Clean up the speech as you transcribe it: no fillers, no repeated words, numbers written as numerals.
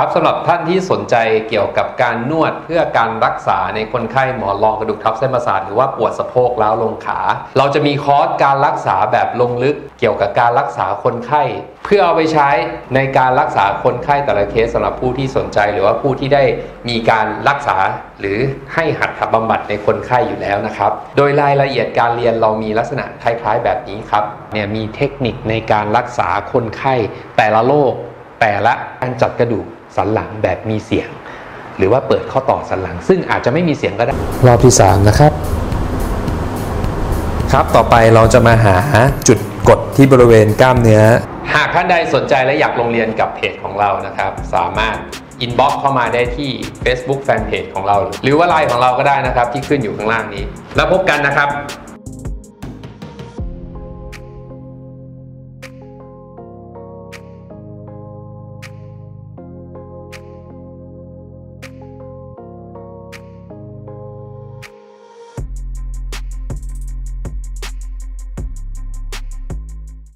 ครับสำหรับท่านที่สนใจเกี่ยวกับการนวดเพื่อการรักษาในคนไข้หมอนรองกระดูกทับเส้นประสาทหรือว่าปวดสะโพกล้าวลงขาเราจะมีคอร์สการรักษาแบบลงลึกเกี่ยวกับการรักษาคนไข้เพื่อเอาไปใช้ในการรักษาคนไข้แต่ละเคสสำหรับผู้ที่สนใจหรือว่าผู้ที่ได้มีการรักษาหรือให้หัตถบำบัดในคนไข้อยู่แล้วนะครับโดยรายละเอียดการเรียนเรามีลักษณะคล้ายๆแบบนี้ครับเนี่ยมีเทคนิคในการรักษาคนไข้แต่ละโรคแต่ละการจัดกระดูกสันหลังแบบมีเสียงหรือว่าเปิดข้อต่อสันหลังซึ่งอาจจะไม่มีเสียงก็ได้รอบที่3นะครับครับต่อไปเราจะมาหาจุดกดที่บริเวณกล้ามเนื้อหากท่านใดสนใจและอยากลงเรียนกับเพจของเรานะครับสามารถอินบ็อกซ์เข้ามาได้ที่ Facebook Fanpage ของเราหรือว่าไลน์ของเราก็ได้นะครับที่ขึ้นอยู่ข้างล่างนี้แล้วพบกันนะครับ